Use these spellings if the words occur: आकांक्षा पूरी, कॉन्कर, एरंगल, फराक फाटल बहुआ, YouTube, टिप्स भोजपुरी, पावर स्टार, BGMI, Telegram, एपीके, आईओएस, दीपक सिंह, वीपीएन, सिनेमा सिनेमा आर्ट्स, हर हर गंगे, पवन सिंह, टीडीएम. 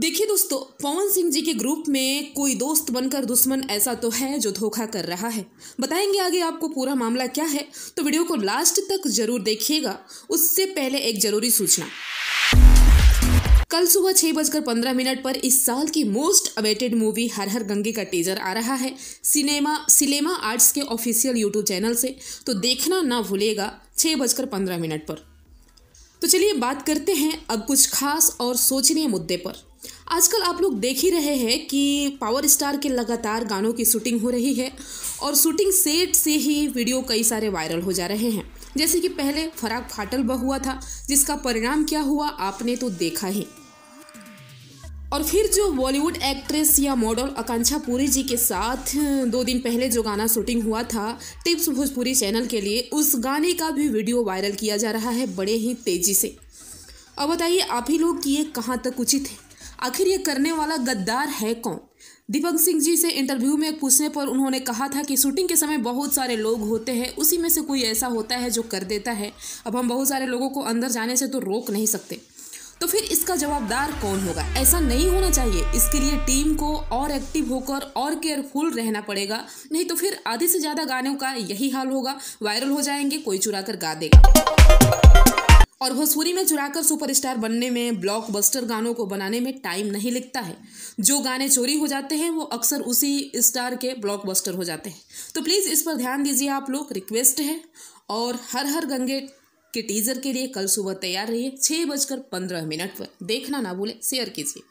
देखिए दोस्तों, पवन सिंह जी के ग्रुप में कोई दोस्त बनकर दुश्मन ऐसा तो है जो धोखा कर रहा है। बताएंगे आगे आपको पूरा मामला क्या है, तो वीडियो को लास्ट तक जरूर देखिएगा। उससे पहले एक जरूरी सूचना, कल सुबह 6:15 पर इस साल की most awaited movie हर हर गंगे का टीजर आ रहा है सिनेमा आर्ट्स के ऑफिशियल यूट्यूब चैनल से, तो देखना ना भूलेगा 6:15 पर। तो चलिए बात करते हैं अब कुछ खास और सोचनीय मुद्दे पर। आजकल आप लोग देख ही रहे हैं कि पावर स्टार के लगातार गानों की शूटिंग हो रही है और शूटिंग सेट से ही वीडियो कई सारे वायरल हो जा रहे हैं। जैसे कि पहले फराक फाटल बहुआ था, जिसका परिणाम क्या हुआ आपने तो देखा ही। और फिर जो बॉलीवुड एक्ट्रेस या मॉडल आकांक्षा पूरी जी के साथ 2 दिन पहले जो गाना शूटिंग हुआ था टिप्स भोजपुरी चैनल के लिए, उस गाने का भी वीडियो वायरल किया जा रहा है बड़े ही तेजी से। अब बताइए आप ही लोग कि ये कहाँ तक उचित है? आखिर ये करने वाला गद्दार है कौन? दीपक सिंह जी से इंटरव्यू में पूछने पर उन्होंने कहा था कि शूटिंग के समय बहुत सारे लोग होते हैं, उसी में से कोई ऐसा होता है जो कर देता है। अब हम बहुत सारे लोगों को अंदर जाने से तो रोक नहीं सकते, तो फिर इसका जवाबदार कौन होगा? ऐसा नहीं होना चाहिए। इसके लिए टीम को और एक्टिव होकर और केयरफुल रहना पड़ेगा, नहीं तो फिर आधे से ज़्यादा गानों का यही हाल होगा, वायरल हो जाएंगे, कोई चुरा कर गा देगा। और भोजपुरी में चुरा कर सुपरस्टार बनने में, ब्लॉकबस्टर गानों को बनाने में टाइम नहीं लगता है। जो गाने चोरी हो जाते हैं वो अक्सर उसी स्टार के ब्लॉकबस्टर हो जाते हैं। तो प्लीज़ इस पर ध्यान दीजिए आप लोग, रिक्वेस्ट है। और हर हर गंगे के टीजर के लिए कल सुबह तैयार रहिए 6:15 पर, देखना ना भूले, शेयर कीजिए।